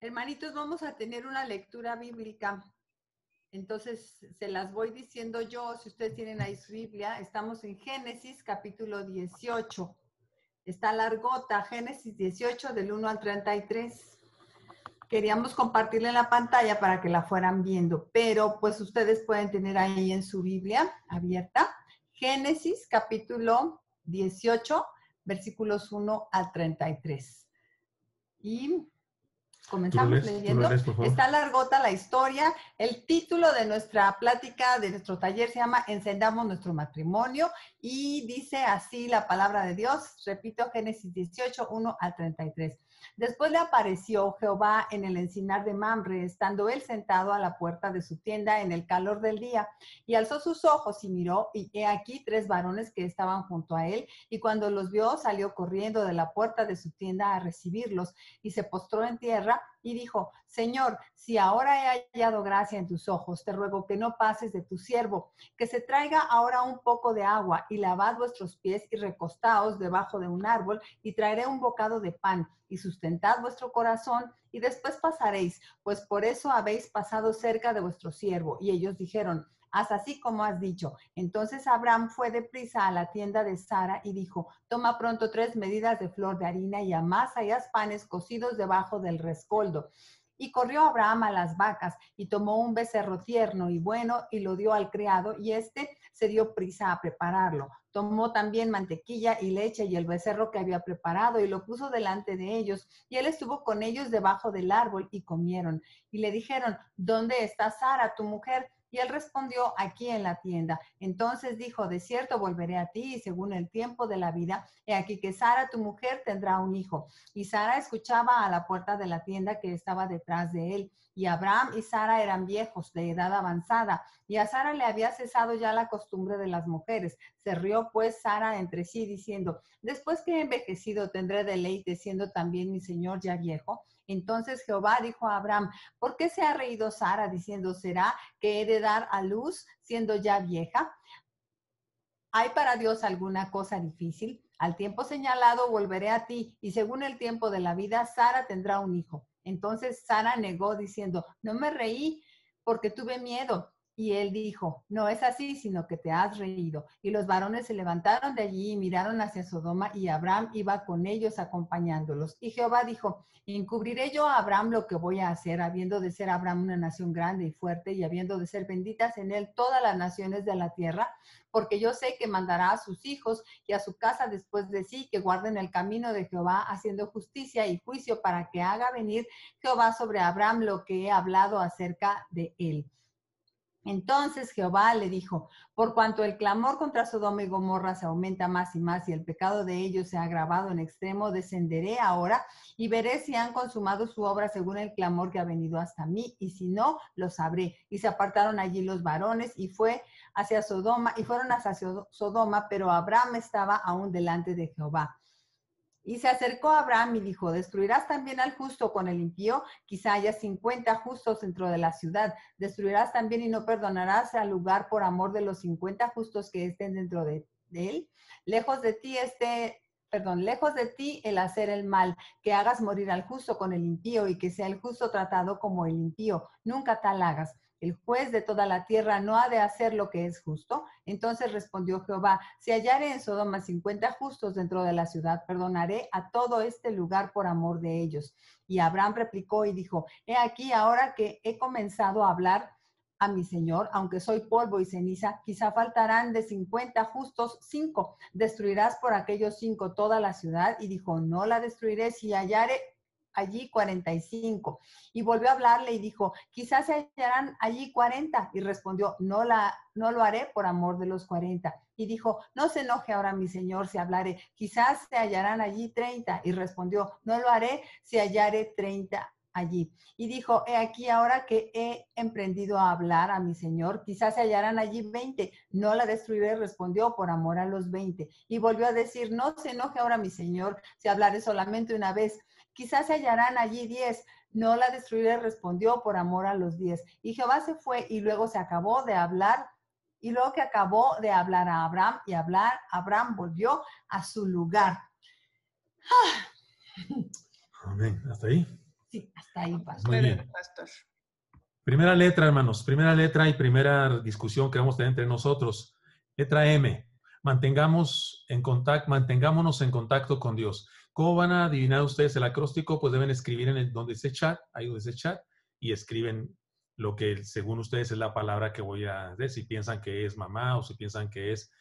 Hermanitos, vamos a tener una lectura bíblica. Entonces, se las voy diciendo yo, si ustedes tienen ahí su Biblia. Estamos en Génesis, capítulo 18. Está largota, Génesis 18, del 1 al 33. Queríamos compartirla en la pantalla para que la fueran viendo, pero pues ustedes pueden tener ahí en su Biblia abierta. Génesis, capítulo 18, versículos 1 al 33. Y comenzamos leyendo. Está largota la historia. El título de nuestra plática, de nuestro taller, se llama Encendamos Nuestro Matrimonio. Y dice así la palabra de Dios. Repito, Génesis 18, 1 al 33. Después le apareció Jehová en el encinar de Mamre, estando él sentado a la puerta de su tienda en el calor del día. Y alzó sus ojos y miró, y he aquí tres varones que estaban junto a él. Y cuando los vio, salió corriendo de la puerta de su tienda a recibirlos, y se postró en tierra y dijo: Señor, si ahora he hallado gracia en tus ojos, te ruego que no pases de tu siervo, que se traiga ahora un poco de agua, y lavad vuestros pies y recostaos debajo de un árbol, y traeré un bocado de pan y sustentad vuestro corazón, y después pasaréis, pues por eso habéis pasado cerca de vuestro siervo. Y ellos dijeron: haz así como has dicho. Entonces Abraham fue deprisa a la tienda de Sara y dijo: toma pronto 3 medidas de flor de harina y amasa y haz panes cocidos debajo del rescoldo. Y corrió Abraham a las vacas y tomó un becerro tierno y bueno y lo dio al criado, y éste se dio prisa a prepararlo. Tomó también mantequilla y leche y el becerro que había preparado y lo puso delante de ellos, y él estuvo con ellos debajo del árbol y comieron. Y le dijeron: ¿dónde está Sara, tu mujer? Y él respondió: aquí en la tienda. Entonces dijo: de cierto volveré a ti, y según el tiempo de la vida, he aquí que Sara, tu mujer, tendrá un hijo. Y Sara escuchaba a la puerta de la tienda que estaba detrás de él. Y Abraham y Sara eran viejos, de edad avanzada, y a Sara le había cesado ya la costumbre de las mujeres. Se rió pues Sara entre sí, diciendo: después que he envejecido, ¿tendré deleite siendo también mi señor ya viejo? Entonces Jehová dijo a Abraham: ¿por qué se ha reído Sara, diciendo: ¿será que he de dar a luz siendo ya vieja? ¿Hay para Dios alguna cosa difícil? Al tiempo señalado volveré a ti, y según el tiempo de la vida, Sara tendrá un hijo. Entonces Sara negó, diciendo: no me reí, porque tuve miedo. Y él dijo: no es así, sino que te has reído. Y los varones se levantaron de allí y miraron hacia Sodoma, y Abraham iba con ellos acompañándolos. Y Jehová dijo: encubriré yo a Abraham lo que voy a hacer, habiendo de ser Abraham una nación grande y fuerte, y habiendo de ser benditas en él todas las naciones de la tierra, porque yo sé que mandará a sus hijos y a su casa después de sí, que guarden el camino de Jehová, haciendo justicia y juicio, para que haga venir Jehová sobre Abraham lo que he hablado acerca de él. Entonces Jehová le dijo: por cuanto el clamor contra Sodoma y Gomorra se aumenta más y más, y el pecado de ellos se ha agravado en extremo, descenderé ahora y veré si han consumado su obra según el clamor que ha venido hasta mí, y si no, lo sabré. Y se apartaron allí los varones y fueron hacia Sodoma, pero Abraham estaba aún delante de Jehová. Y se acercó a Abraham y dijo: ¿destruirás también al justo con el impío? Quizá haya 50 justos dentro de la ciudad. ¿Destruirás también y no perdonarás al lugar por amor de los 50 justos que estén dentro de él? Lejos de ti el hacer el mal, que hagas morir al justo con el impío, y que sea el justo tratado como el impío. Nunca tal hagas. ¿El juez de toda la tierra no ha de hacer lo que es justo? Entonces respondió Jehová: si hallare en Sodoma 50 justos dentro de la ciudad, perdonaré a todo este lugar por amor de ellos. Y Abraham replicó y dijo: he aquí, ahora que he comenzado a hablar a mi señor, aunque soy polvo y ceniza, quizá faltarán de 50 justos 5. ¿Destruirás por aquellos 5 toda la ciudad? Y dijo: no la destruiré si hallare allí 45. Y volvió a hablarle y dijo: quizás se hallarán allí 40. Y respondió: no lo haré por amor de los 40. Y dijo: no se enoje ahora mi señor si hablaré, quizás se hallarán allí 30. Y respondió: no lo haré si hallare 30 allí. Y dijo: he aquí, ahora que he emprendido a hablar a mi señor, quizás se hallarán allí 20. No la destruiré, respondió, por amor a los 20. Y volvió a decir: no se enoje ahora mi señor si hablaré solamente una vez, quizás se hallarán allí 10. No la destruiré, respondió, por amor a los 10. Y Jehová se fue, y luego se acabó de hablar Y luego que acabó de hablar a Abraham y hablar, Abraham volvió a su lugar. ¡Ah! Amén. ¿Hasta ahí? Sí, hasta ahí, pastor. Muy bien. Primera letra, hermanos. Primera letra y primera discusión que vamos a tener entre nosotros. Letra M. Mantengámonos en contacto con Dios. ¿Cómo van a adivinar ustedes el acróstico? Pues deben escribir en el, donde dice chat, ahí donde dice chat, y escriben lo que según ustedes es la palabra que voy a decir. Si piensan que es mamá o si piensan que es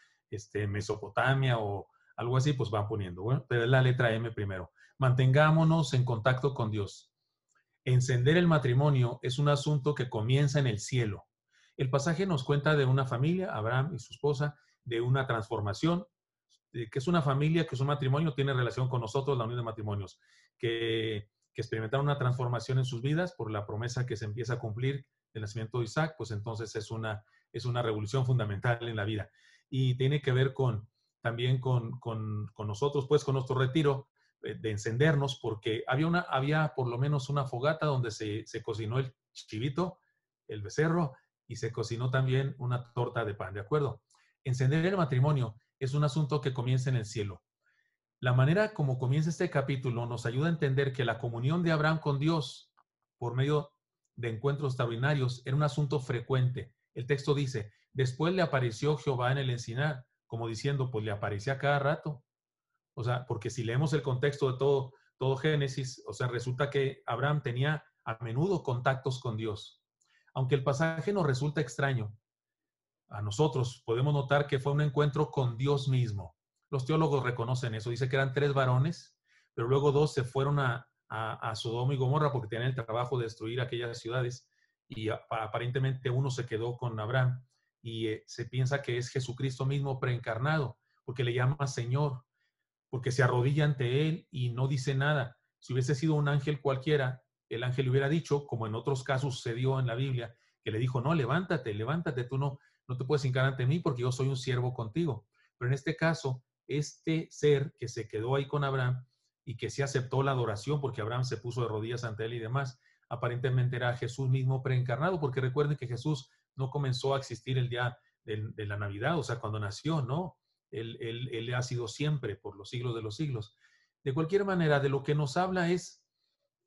Mesopotamia o algo así, pues van poniendo. Bueno, pero es la letra M primero. Mantengámonos en contacto con Dios. Encender el matrimonio es un asunto que comienza en el cielo. El pasaje nos cuenta de una familia, Abraham y su esposa, de una transformación, que es una familia, que es un matrimonio, tiene relación con nosotros, la unión de matrimonios, que experimentaron una transformación en sus vidas por la promesa que se empieza a cumplir del nacimiento de Isaac, pues entonces es una revolución fundamental en la vida. Y tiene que ver también con nosotros, pues con nuestro retiro, de encendernos, porque había por lo menos una fogata donde se cocinó el chivito, el becerro, y se cocinó también una torta de pan, ¿de acuerdo? Encender el matrimonio es un asunto que comienza en el cielo. La manera como comienza este capítulo nos ayuda a entender que la comunión de Abraham con Dios por medio de encuentros extraordinarios era un asunto frecuente. El texto dice, después le apareció Jehová en el encinar, como diciendo, pues le aparecía cada rato. O sea, porque si leemos el contexto de todo Génesis, o sea, resulta que Abraham tenía a menudo contactos con Dios. Aunque el pasaje nos resulta extraño, a nosotros podemos notar que fue un encuentro con Dios mismo. Los teólogos reconocen eso. Dice que eran 3 varones, pero luego 2 se fueron a Sodoma y Gomorra porque tenían el trabajo de destruir aquellas ciudades y aparentemente uno se quedó con Abraham y se piensa que es Jesucristo mismo preencarnado porque le llama Señor, porque se arrodilla ante él y no dice nada. Si hubiese sido un ángel cualquiera, el ángel hubiera dicho, como en otros casos sucedió en la Biblia, que le dijo, no, levántate, levántate, tú no te puedes hincar ante mí porque yo soy un siervo contigo. Pero en este caso, este ser que se quedó ahí con Abraham y que sí aceptó la adoración porque Abraham se puso de rodillas ante él y demás, aparentemente era Jesús mismo preencarnado, porque recuerden que Jesús no comenzó a existir el día de la Navidad, o sea, cuando nació, ¿no? Él ha sido siempre por los siglos de los siglos. De cualquier manera, de lo que nos habla es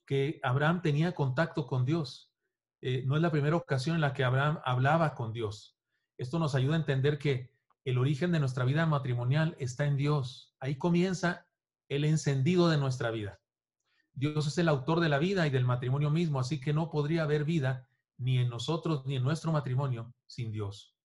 que Abraham tenía contacto con Dios. No es la primera ocasión en la que Abraham hablaba con Dios. Esto nos ayuda a entender que el origen de nuestra vida matrimonial está en Dios. Ahí comienza el encendido de nuestra vida. Dios es el autor de la vida y del matrimonio mismo, así que no podría haber vida ni en nosotros ni en nuestro matrimonio sin Dios.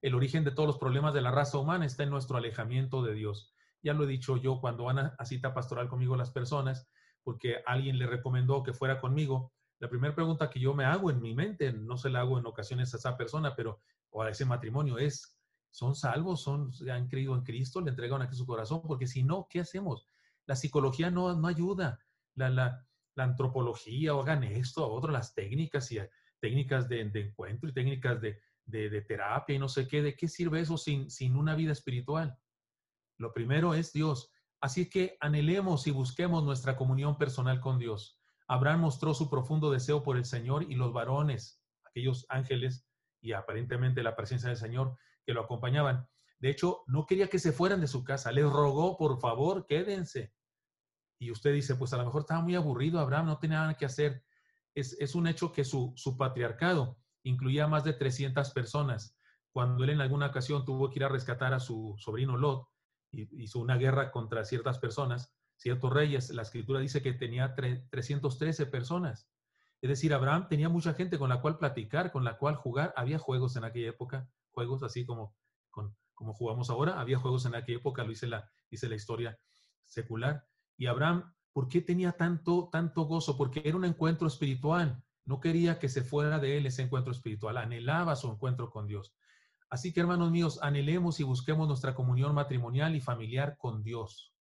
El origen de todos los problemas de la raza humana está en nuestro alejamiento de Dios. Ya lo he dicho yo cuando van a cita pastoral conmigo las personas, porque alguien le recomendó que fuera conmigo. La primera pregunta que yo me hago en mi mente, no se la hago en ocasiones a esa persona, pero o a ese matrimonio es, ¿son salvos? ¿Han creído en Cristo? ¿Le entregan a su corazón? Porque si no, ¿qué hacemos? La psicología no ayuda. La antropología, hagan esto, a otro, las técnicas, y técnicas de encuentro y técnicas de terapia y no sé qué. ¿De qué sirve eso sin una vida espiritual? Lo primero es Dios. Así que anhelemos y busquemos nuestra comunión personal con Dios. Abraham mostró su profundo deseo por el Señor y los varones, aquellos ángeles y aparentemente la presencia del Señor que lo acompañaban. De hecho, no quería que se fueran de su casa. Les rogó, por favor, quédense. Y usted dice, pues a lo mejor estaba muy aburrido Abraham, no tenía nada que hacer. Es un hecho que su patriarcado incluía a más de 300 personas. Cuando él en alguna ocasión tuvo que ir a rescatar a su sobrino Lot, hizo una guerra contra ciertas personas, ciertos reyes, la escritura dice que tenía 313 personas. Es decir, Abraham tenía mucha gente con la cual platicar, con la cual jugar. Había juegos en aquella época, juegos así como jugamos ahora. Había juegos en aquella época, lo dice la historia secular. Y Abraham, ¿por qué tenía tanto gozo? Porque era un encuentro espiritual. No quería que se fuera de él ese encuentro espiritual. Anhelaba su encuentro con Dios. Así que, hermanos míos, anhelemos y busquemos nuestra comunión matrimonial y familiar con Dios.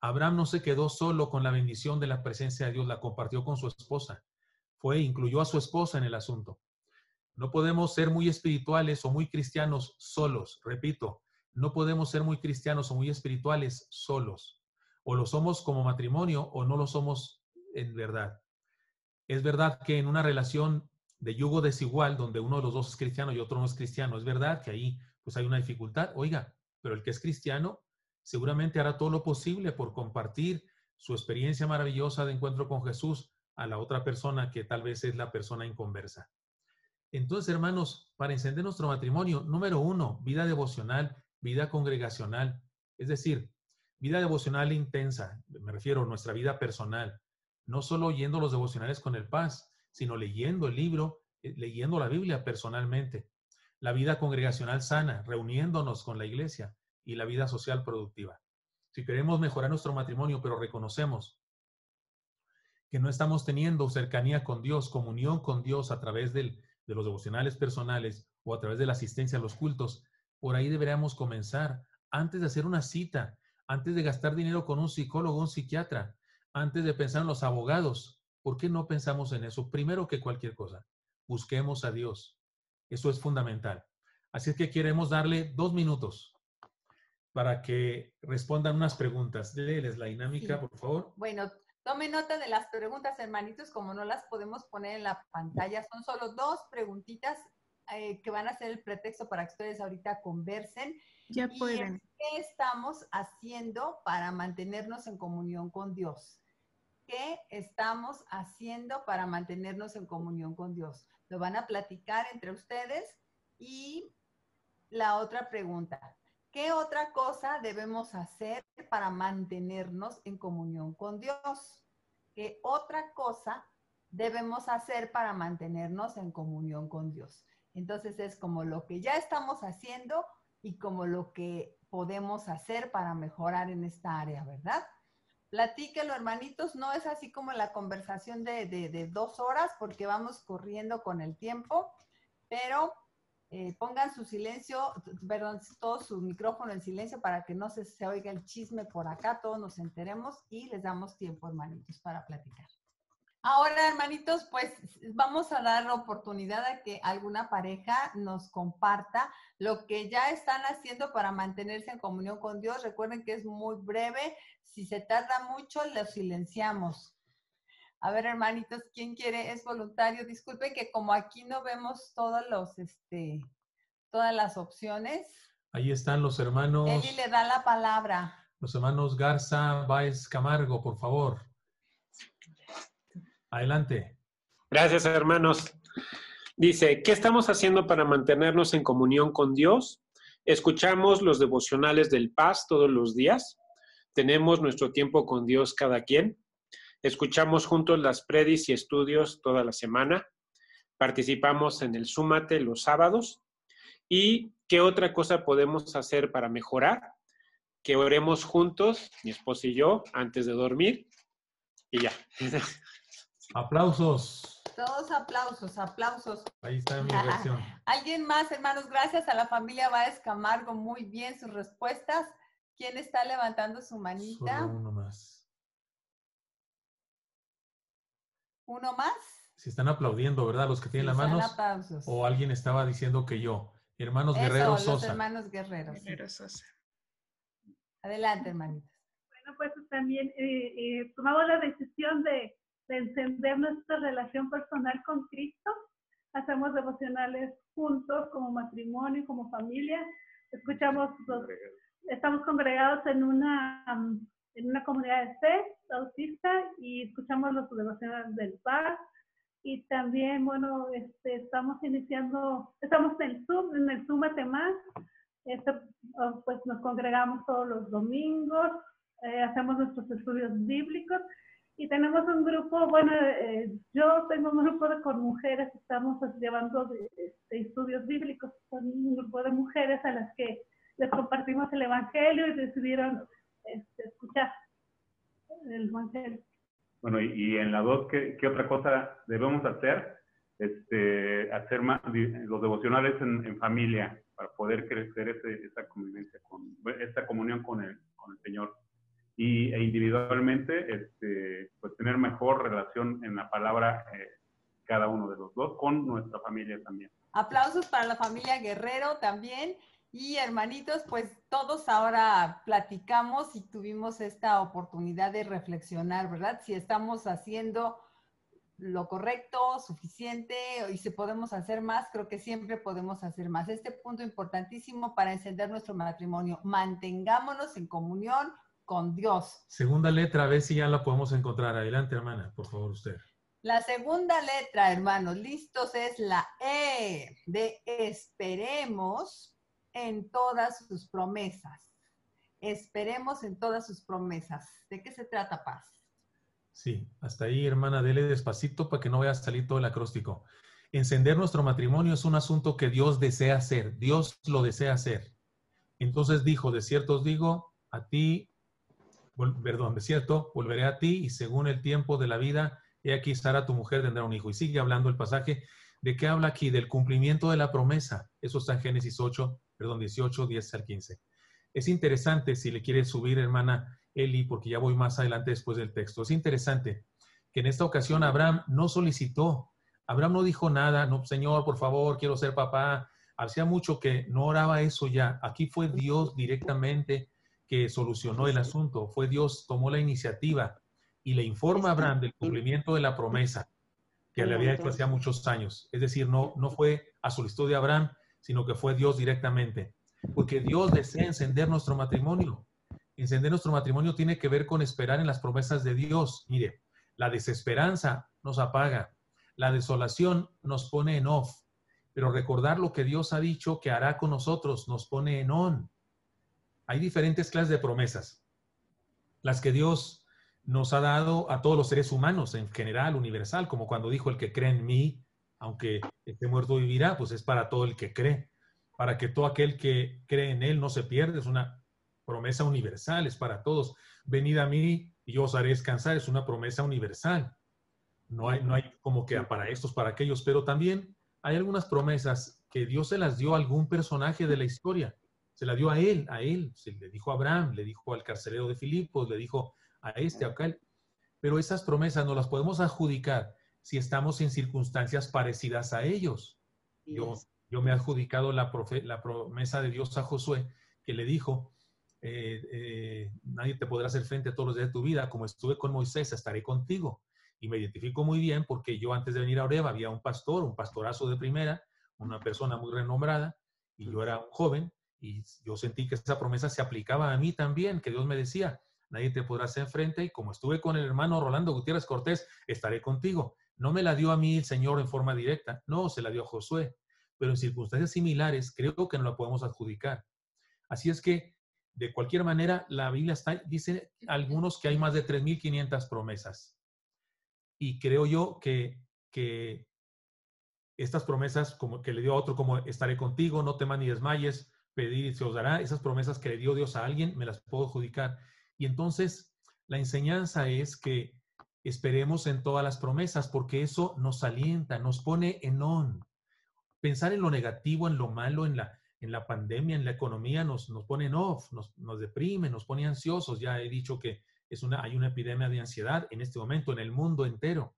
Abraham no se quedó solo con la bendición de la presencia de Dios, la compartió con su esposa. Incluyó a su esposa en el asunto. No podemos ser muy espirituales o muy cristianos solos. Repito, no podemos ser muy cristianos o muy espirituales solos. O lo somos como matrimonio o no lo somos en verdad. Es verdad que en una relación de yugo desigual, donde uno de los dos es cristiano y otro no es cristiano. Es verdad que ahí pues hay una dificultad, oiga, pero el que es cristiano seguramente hará todo lo posible por compartir su experiencia maravillosa de encuentro con Jesús a la otra persona que tal vez es la persona inconversa. Entonces, hermanos, para encender nuestro matrimonio, número uno, vida devocional, vida congregacional, es decir, vida devocional intensa, me refiero a nuestra vida personal, no solo oyendo los devocionales con el Paz, sino leyendo el libro, leyendo la Biblia personalmente. La vida congregacional sana, reuniéndonos con la iglesia, y la vida social productiva. Si queremos mejorar nuestro matrimonio, pero reconocemos que no estamos teniendo cercanía con Dios, comunión con Dios a través de los devocionales personales o a través de la asistencia a los cultos, por ahí deberíamos comenzar antes de hacer una cita, antes de gastar dinero con un psicólogo o un psiquiatra, antes de pensar en los abogados. ¿Por qué no pensamos en eso? Primero que cualquier cosa, busquemos a Dios. Eso es fundamental. Así es que queremos darle 2 minutos para que respondan unas preguntas. Léeles la dinámica, sí, por favor. Bueno, tome nota de las preguntas, hermanitos, como no las podemos poner en la pantalla. Son solo 2 preguntitas que van a ser el pretexto para que ustedes ahorita conversen. Ya pueden. ¿Qué estamos haciendo para mantenernos en comunión con Dios? ¿Qué estamos haciendo para mantenernos en comunión con Dios? Lo van a platicar entre ustedes. Y la otra pregunta. ¿Qué otra cosa debemos hacer para mantenernos en comunión con Dios? ¿Qué otra cosa debemos hacer para mantenernos en comunión con Dios? Entonces es como lo que ya estamos haciendo y como lo que podemos hacer para mejorar en esta área, ¿verdad? Platíquenlo, hermanitos. No es así como la conversación de 2 horas porque vamos corriendo con el tiempo, pero... pongan su silencio, perdón, todo su micrófono en silencio para que no se oiga el chisme por acá, todos nos enteremos y les damos tiempo, hermanitos, para platicar. Ahora, hermanitos, pues vamos a dar la oportunidad a que alguna pareja nos comparta lo que ya están haciendo para mantenerse en comunión con Dios. Recuerden que es muy breve, si se tarda mucho, lo silenciamos. A ver, hermanitos, ¿quién quiere? Es voluntario. Disculpen que como aquí no vemos todas las opciones. Ahí están los hermanos. Eli le da la palabra. Los hermanos Garza Báez Camargo, por favor. Adelante. Gracias, hermanos. Dice, ¿qué estamos haciendo para mantenernos en comunión con Dios? Escuchamos los devocionales del Paz todos los días. Tenemos nuestro tiempo con Dios cada quien. Escuchamos juntos las predis y estudios toda la semana. Participamos en el Súmate los sábados. ¿Y qué otra cosa podemos hacer para mejorar? Que oremos juntos, mi esposa y yo, antes de dormir. Y ya. Aplausos. Todos aplausos, aplausos. Ahí está mi versión. ¿Alguien más, hermanos? Gracias a la familia Báez Camargo. Muy bien sus respuestas. ¿Quién está levantando su manita? Solo uno más. ¿Uno más? Se están aplaudiendo, ¿verdad? Los que tienen la mano. Aplausos. O alguien estaba diciendo que yo. Hermanos Guerrero Sosa. Los hermanos Guerrero Sosa. Adelante, hermanitos. Bueno, pues también tomamos la decisión de encender nuestra relación personal con Cristo. Hacemos devocionales juntos, como matrimonio, como familia. Escuchamos, estamos congregados en una comunidad de fe bautista y escuchamos los devocionales del Paz y también, bueno, estamos en el Súmate Más, pues nos congregamos todos los domingos, hacemos nuestros estudios bíblicos y tenemos un grupo, bueno, yo tengo un grupo con mujeres, estamos llevando estudios bíblicos con un grupo de mujeres a las que les compartimos el evangelio y decidieron escuchar el evangelio. Bueno, y en la 2, ¿qué otra cosa debemos hacer? Hacer más los devocionales en familia para poder crecer esa convivencia, esta comunión con el Señor. E individualmente, pues tener mejor relación en la palabra cada uno de los dos con nuestra familia también. Aplausos para la familia Guerrero también. Y hermanitos, pues todos ahora platicamos y tuvimos esta oportunidad de reflexionar, ¿verdad? Si estamos haciendo lo correcto, suficiente, y si podemos hacer más, creo que siempre podemos hacer más. Este punto importantísimo para encender nuestro matrimonio, mantengámonos en comunión con Dios. Segunda letra, a ver si ya la podemos encontrar. Adelante, hermana, por favor, usted. La segunda letra, hermanos, listos, es la E de esperemos en todas sus promesas. Esperemos en todas sus promesas. ¿De qué se trata, Paz? Sí, hasta ahí, hermana, dele despacito para que no vaya a salir todo el acróstico. Encender nuestro matrimonio es un asunto que Dios desea hacer. Dios lo desea hacer. Entonces dijo, de cierto os digo, a ti, perdón, de cierto, volveré a ti y según el tiempo de la vida... Y aquí Sara, tu mujer, tendrá un hijo. Y sigue hablando el pasaje. ¿De qué habla aquí? Del cumplimiento de la promesa. Eso está en Génesis 18, 10 al 15. Es interesante, si le quiere subir, hermana Eli, porque ya voy más adelante después del texto. Es interesante que en esta ocasión Abraham no solicitó. Abraham no dijo nada. No, Señor, por favor, quiero ser papá. Hacía mucho que no oraba eso ya. Aquí fue Dios directamente que solucionó el asunto. Fue Dios, tomó la iniciativa. Y le informa a Abraham del cumplimiento de la promesa que le había hecho hacía muchos años. Es decir, no fue a solicitud de Abraham, sino que fue Dios directamente. Porque Dios desea encender nuestro matrimonio. Encender nuestro matrimonio tiene que ver con esperar en las promesas de Dios. Mire, la desesperanza nos apaga. La desolación nos pone en off. Pero recordar lo que Dios ha dicho que hará con nosotros nos pone en on. Hay diferentes clases de promesas. Las que Dios... nos ha dado a todos los seres humanos, en general, universal, como cuando dijo, el que cree en mí, aunque esté muerto vivirá, pues es para todo el que cree. Para que todo aquel que cree en él no se pierda, es una promesa universal, es para todos. Venid a mí y yo os haré descansar, es una promesa universal. No hay como que para estos, para aquellos, pero también hay algunas promesas que Dios se las dio a algún personaje de la historia. Se la dio a él, se le dijo a Abraham, le dijo al carcelero de Filipos, le dijo... a este, a aquel. Pero esas promesas no las podemos adjudicar si estamos en circunstancias parecidas a ellos. Yo me he adjudicado la promesa de Dios a Josué, que le dijo, nadie te podrá hacer frente a todos los días de tu vida, como estuve con Moisés, estaré contigo. Y me identifico muy bien porque yo antes de venir a Oreb había un pastor, un pastorazo de primera, una persona muy renombrada, y yo era un joven, y yo sentí que esa promesa se aplicaba a mí también, que Dios me decía, nadie te podrá hacer frente y como estuve con el hermano Rolando Gutiérrez Cortés, estaré contigo. No me la dio a mí el Señor en forma directa, no, se la dio a Josué. Pero en circunstancias similares creo que no la podemos adjudicar. Así es que, de cualquier manera, la Biblia dice algunos que hay más de 3.500 promesas. Y creo yo que estas promesas como que le dio a otro como estaré contigo, no temas ni desmayes, pedir y se os dará. Esas promesas que le dio Dios a alguien, me las puedo adjudicar. Y entonces, la enseñanza es que esperemos en todas las promesas, porque eso nos alienta, nos pone en on. Pensar en lo negativo, en lo malo, en la pandemia, en la economía, nos pone en off, nos deprime, nos pone ansiosos. Ya he dicho que hay una epidemia de ansiedad en este momento, en el mundo entero,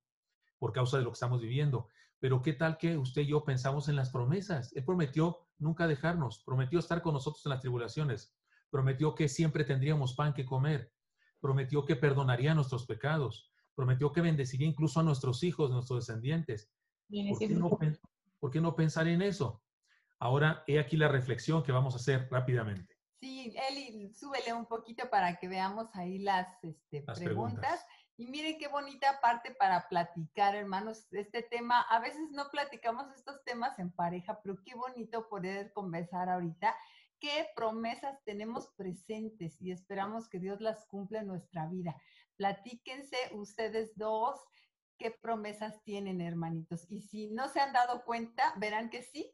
por causa de lo que estamos viviendo. Pero ¿qué tal que usted y yo pensamos en las promesas? Él prometió nunca dejarnos, prometió estar con nosotros en las tribulaciones. Prometió que siempre tendríamos pan que comer. Prometió que perdonaría nuestros pecados. Prometió que bendeciría incluso a nuestros hijos, nuestros descendientes. ¿Por qué no pensar en eso? Ahora, he aquí la reflexión que vamos a hacer rápidamente. Sí, Eli, súbele un poquito para que veamos ahí las preguntas. Y miren qué bonita parte para platicar, hermanos, este tema. A veces no platicamos estos temas en pareja, pero qué bonito poder conversar ahorita. ¿Qué promesas tenemos presentes y esperamos que Dios las cumpla en nuestra vida? Platíquense ustedes dos qué promesas tienen, hermanitos. Y si no se han dado cuenta, verán que sí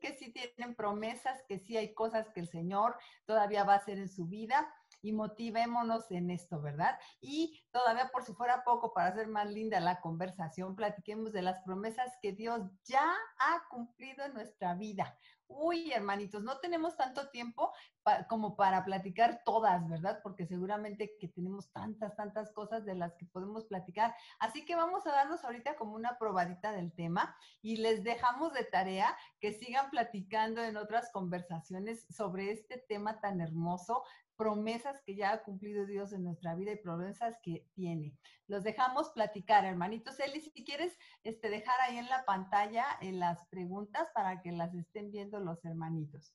tienen promesas, que sí hay cosas que el Señor todavía va a hacer en su vida. Y motivémonos en esto, ¿verdad? Y todavía por si fuera poco, para hacer más linda la conversación, platiquemos de las promesas que Dios ya ha cumplido en nuestra vida. Uy, hermanitos, no tenemos tanto tiempo como para platicar todas, ¿verdad? Porque seguramente que tenemos tantas cosas de las que podemos platicar. Así que vamos a darnos ahorita como una probadita del tema y les dejamos de tarea que sigan platicando en otras conversaciones sobre este tema tan hermoso, promesas que ya ha cumplido Dios en nuestra vida y promesas que tiene. Los dejamos platicar, hermanitos. Eli, si quieres dejar ahí en la pantalla en las preguntas para que las estén viendo los hermanitos.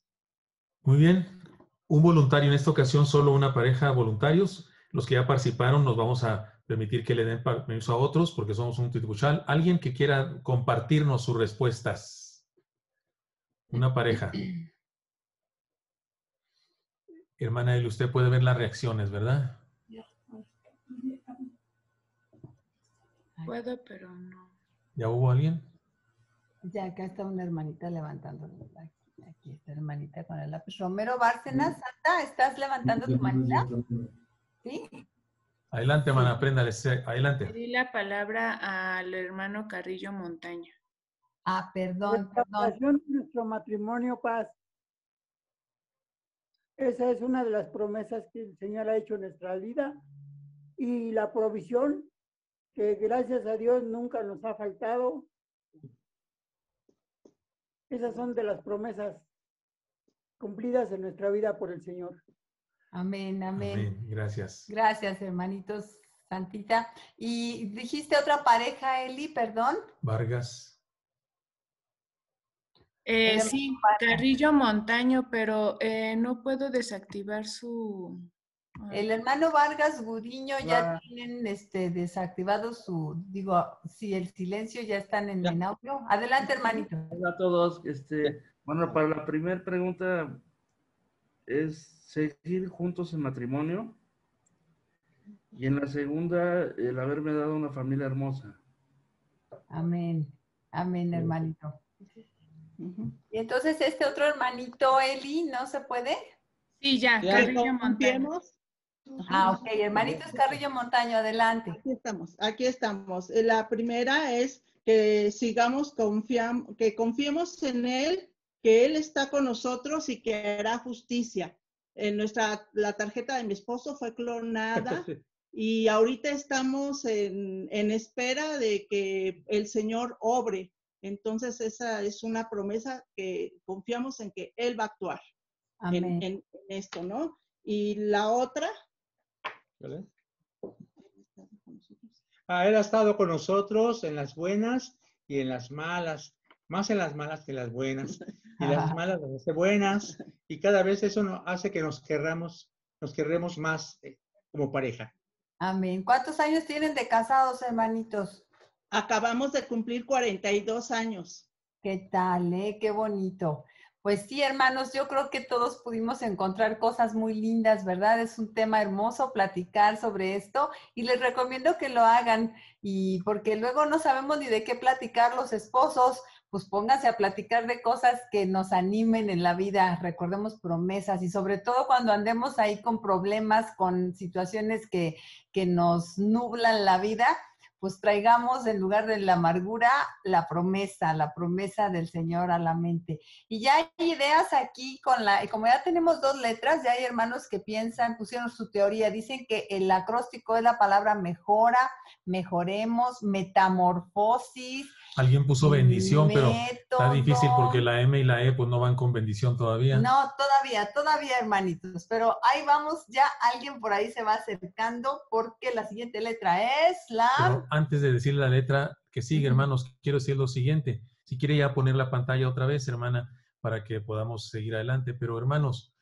Muy bien. Un voluntario en esta ocasión, solo una pareja de voluntarios. Los que ya participaron nos vamos a permitir que le den permiso a otros porque somos un tribuchal. Alguien que quiera compartirnos sus respuestas. Una pareja. Hermana Eli, usted puede ver las reacciones, ¿verdad? Puedo, pero no. ¿Ya hubo alguien? Ya, acá está una hermanita levantando. Aquí está hermanita con el lápiz. Romero Bárcenas, Santa, ¿estás levantando tu manita? ¿Sí? Adelante, hermana, apréndale. Adelante. Pedí la palabra al hermano Carrillo Montaña. Ah, perdón. Nuestro matrimonio, paz. Esa es una de las promesas que el Señor ha hecho en nuestra vida y la provisión que gracias a Dios nunca nos ha faltado. Esas son de las promesas cumplidas en nuestra vida por el Señor. Amén, amén. Amén. Gracias. Gracias, hermanitos. Santita. Y dijiste otra pareja, Eli, perdón. Vargas. Sí, Carrillo Montaño, pero no puedo desactivar su... El hermano Vargas Gudiño ya tienen desactivado su... Digo, si el silencio ya están en audio. Adelante, hermanito. Hola a todos. Bueno, para la primera pregunta es seguir juntos en matrimonio. Y en la segunda, el haberme dado una familia hermosa. Amén. Amén, hermanito. Y entonces otro hermanito, Eli, ¿no se puede? Sí, ya Carrillo Montaño. Ah, ok, hermanitos Carrillo Montaño, adelante. Aquí estamos. La primera es que sigamos, que confiemos en Él, que Él está con nosotros y que hará justicia. La tarjeta de mi esposo fue clonada y ahorita estamos en espera de que el Señor obre. Entonces, esa es una promesa que confiamos en que Él va a actuar en esto, ¿no? Y la otra. ¿Vale? Él ha estado con nosotros en las buenas y en las malas. Más en las malas que en las buenas. Y las malas las hace buenas. Y cada vez eso nos hace que nos querremos más como pareja. Amén. ¿Cuántos años tienen de casados, hermanitos? Acabamos de cumplir 42 años. ¿Qué tal, Qué bonito. Pues sí, hermanos, yo creo que todos pudimos encontrar cosas muy lindas, ¿verdad? Es un tema hermoso platicar sobre esto y les recomiendo que lo hagan y porque luego no sabemos ni de qué platicar los esposos, pues pónganse a platicar de cosas que nos animen en la vida, recordemos promesas y sobre todo cuando andemos ahí con problemas, con situaciones que nos nublan la vida, pues traigamos en lugar de la amargura la promesa del Señor a la mente. Y ya hay ideas aquí, como ya tenemos dos letras, ya hay hermanos que piensan, pusieron su teoría, dicen que el acróstico es la palabra mejora, mejoremos, metamorfosis. Alguien puso bendición, método, pero está difícil porque la M y la E pues no van con bendición todavía. No, todavía hermanitos, pero ahí vamos, ya alguien por ahí se va acercando porque la siguiente letra es la... Pero antes de decir la letra que sigue, hermanos, quiero decir lo siguiente. Si quiere ya poner la pantalla otra vez, hermana, para que podamos seguir adelante. Pero, hermanos,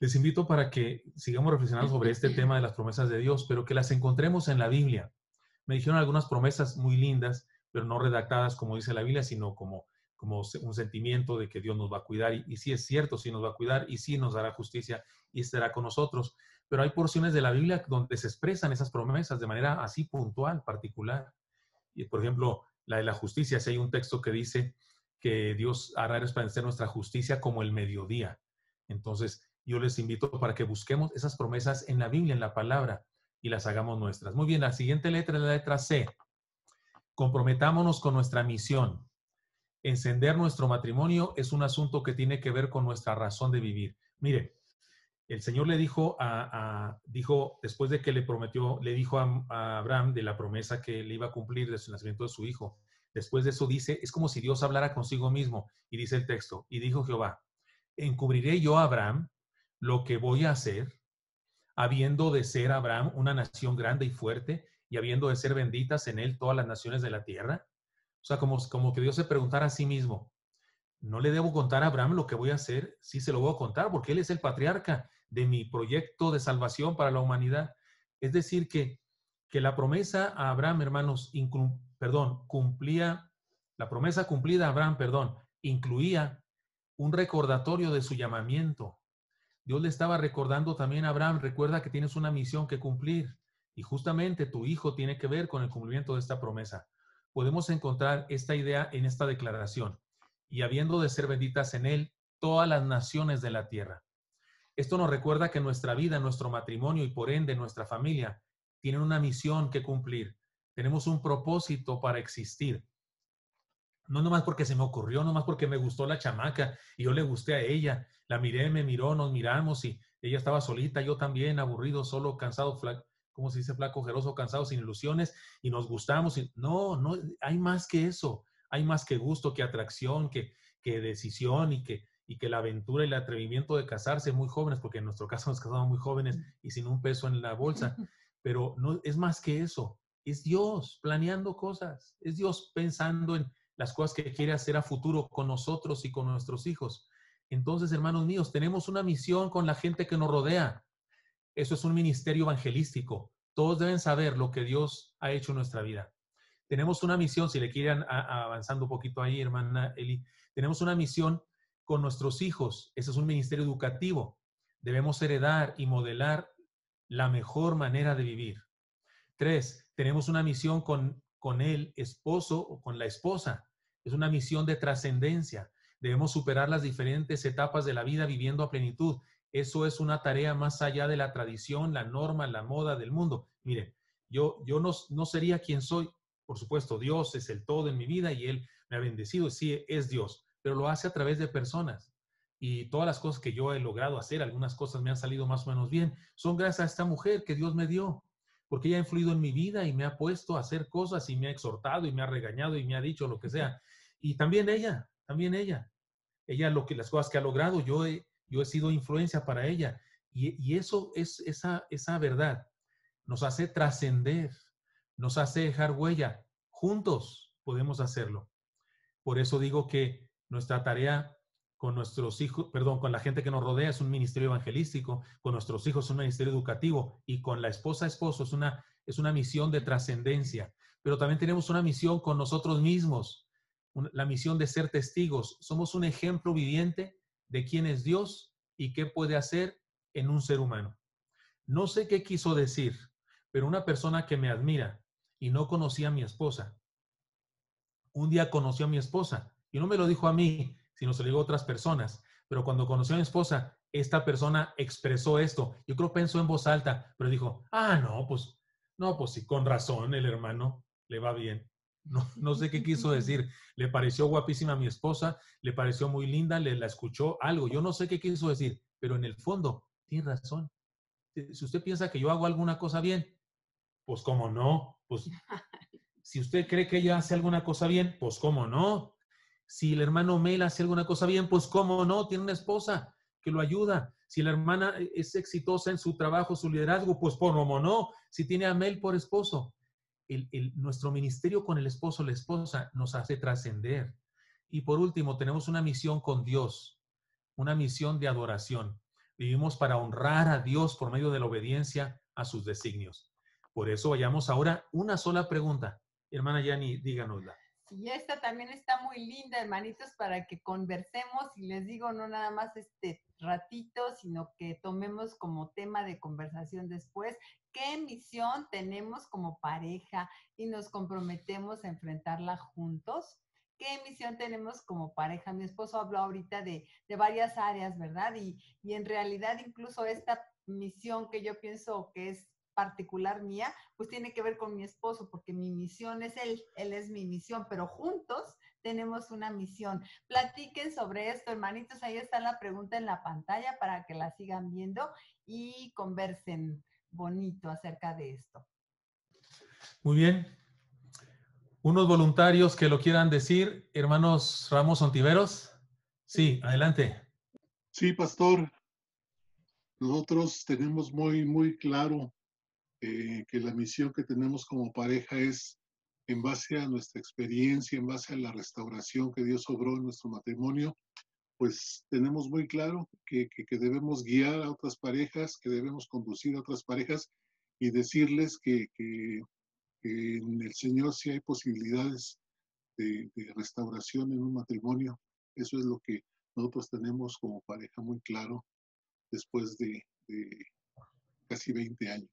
les invito para que sigamos reflexionando sobre este tema de las promesas de Dios, pero que las encontremos en la Biblia. Me dijeron algunas promesas muy lindas, pero no redactadas como dice la Biblia, sino como un sentimiento de que Dios nos va a cuidar. Y sí es cierto, sí nos va a cuidar y sí nos dará justicia y estará con nosotros. Pero hay porciones de la Biblia donde se expresan esas promesas de manera así puntual, particular. Y, por ejemplo, la de la justicia. Si hay un texto que dice que Dios hará resplandecer nuestra justicia como el mediodía. Entonces, yo les invito para que busquemos esas promesas en la Biblia, en la palabra, y las hagamos nuestras. Muy bien, la siguiente letra es la letra C. Comprometámonos con nuestra misión. encender nuestro matrimonio es un asunto que tiene que ver con nuestra razón de vivir. Mire, el Señor le dijo, después de que le prometió, le dijo a Abraham de la promesa que le iba a cumplir desde el nacimiento de su hijo. Después de eso dice, es como si Dios hablara consigo mismo. Y dice el texto, y dijo Jehová, encubriré yo a Abraham lo que voy a hacer, habiendo de ser Abraham una nación grande y fuerte, y habiendo de ser benditas en él todas las naciones de la tierra. O sea, como que Dios se preguntara a sí mismo, ¿no le debo contar a Abraham lo que voy a hacer? Sí, se lo voy a contar, porque él es el patriarca de mi proyecto de salvación para la humanidad. Es decir, que la promesa a Abraham, hermanos, la promesa cumplida a Abraham incluía un recordatorio de su llamamiento. Dios le estaba recordando también a Abraham, recuerda que tienes una misión que cumplir, y justamente tu hijo tiene que ver con el cumplimiento de esta promesa. Podemos encontrar esta idea en esta declaración. Y habiendo de ser benditas en él todas las naciones de la tierra. Esto nos recuerda que nuestra vida, nuestro matrimonio y por ende nuestra familia tienen una misión que cumplir. Tenemos un propósito para existir. No nomás porque se me ocurrió, nomás porque me gustó la chamaca y yo le gusté a ella. La miré, me miró, nos miramos y ella estaba solita, yo también, aburrido, solo, cansado, flaco. ¿Cómo se dice? Flaco, ojeroso, cansado, sin ilusiones, y nos gustamos. Y... No, hay más que eso. Hay más que gusto, que atracción, que decisión y que la aventura y el atrevimiento de casarse muy jóvenes, porque en nuestro caso nos casamos muy jóvenes y sin un peso en la bolsa. Pero no es más que eso. Es Dios planeando cosas. Es Dios pensando en las cosas que quiere hacer a futuro con nosotros y con nuestros hijos. Entonces, hermanos míos, tenemos una misión con la gente que nos rodea. Eso es un ministerio evangelístico. Todos deben saber lo que Dios ha hecho en nuestra vida. Tenemos una misión, si le quieren avanzando un poquito ahí, hermana Eli, tenemos una misión con nuestros hijos. Ese es un ministerio educativo. Debemos heredar y modelar la mejor manera de vivir. 3, tenemos una misión con el esposo o con la esposa. Es una misión de trascendencia. Debemos superar las diferentes etapas de la vida viviendo a plenitud. Eso es una tarea más allá de la tradición, la norma, la moda del mundo. Miren, yo no sería quien soy. Por supuesto, Dios es el todo en mi vida y Él me ha bendecido. Sí, es Dios, pero lo hace a través de personas. Y todas las cosas que yo he logrado hacer, algunas cosas me han salido más o menos bien, son gracias a esta mujer que Dios me dio, porque ella ha influido en mi vida y me ha puesto a hacer cosas y me ha exhortado y me ha regañado y me ha dicho lo que sea. Y también ella, las cosas que ha logrado, yo he sido influencia para ella. Y eso es esa verdad. Nos hace trascender. Nos hace dejar huella. Juntos podemos hacerlo. Por eso digo que nuestra tarea con nuestros hijos, con la gente que nos rodea es un ministerio evangelístico, con nuestros hijos es un ministerio educativo y con la esposa-esposo es una misión de trascendencia. Pero también tenemos una misión con nosotros mismos, la misión de ser testigos. Somos un ejemplo viviente de quién es Dios y qué puede hacer en un ser humano. No sé qué quiso decir, pero una persona que me admira, y no conocía a mi esposa. Un día conoció a mi esposa. Y no me lo dijo a mí, sino se lo dijo a otras personas. Pero cuando conoció a mi esposa, esta persona expresó esto. Yo creo que pensó en voz alta, pero dijo, pues sí, con razón el hermano le va bien. No sé qué quiso decir. Le pareció guapísima a mi esposa, le pareció muy linda, la escuchó algo. Yo no sé qué quiso decir, pero en el fondo tiene razón. Si usted piensa que yo hago alguna cosa bien, pues cómo no. Pues, si usted cree que ella hace alguna cosa bien, pues cómo no. Si el hermano Mel hace alguna cosa bien, pues cómo no. Tiene una esposa que lo ayuda. Si la hermana es exitosa en su trabajo, su liderazgo, pues cómo no. Si tiene a Mel por esposo. Nuestro ministerio con el esposo, la esposa, nos hace trascender. Y por último, tenemos una misión con Dios. Una misión de adoración. Vivimos para honrar a Dios por medio de la obediencia a sus designios. Por eso vayamos ahora una sola pregunta. Hermana Yani, díganosla. Sí, esta también está muy linda, hermanitos, para que conversemos. Y les digo, no nada más este ratito, sino que tomemos como tema de conversación después qué misión tenemos como pareja y nos comprometemos a enfrentarla juntos. ¿Qué misión tenemos como pareja? Mi esposo habló ahorita de varias áreas, ¿verdad? Y en realidad incluso esta misión que yo pienso que es particular mía, pues tiene que ver con mi esposo, porque mi misión es él es mi misión, pero juntos tenemos una misión. Platiquen sobre esto, hermanitos. Ahí está la pregunta en la pantalla para que la sigan viendo y conversen bonito acerca de esto. Muy bien. Unos voluntarios que lo quieran decir, hermanos Ramos Ontiveros. Sí, adelante. Sí, pastor. Nosotros tenemos muy claro que la misión que tenemos como pareja es en base a nuestra experiencia, en base a la restauración que Dios obró en nuestro matrimonio, pues tenemos muy claro que debemos guiar a otras parejas, que debemos conducir a otras parejas y decirles que en el Señor sí hay posibilidades de restauración en un matrimonio. Eso es lo que nosotros tenemos como pareja muy claro después de casi 20 años.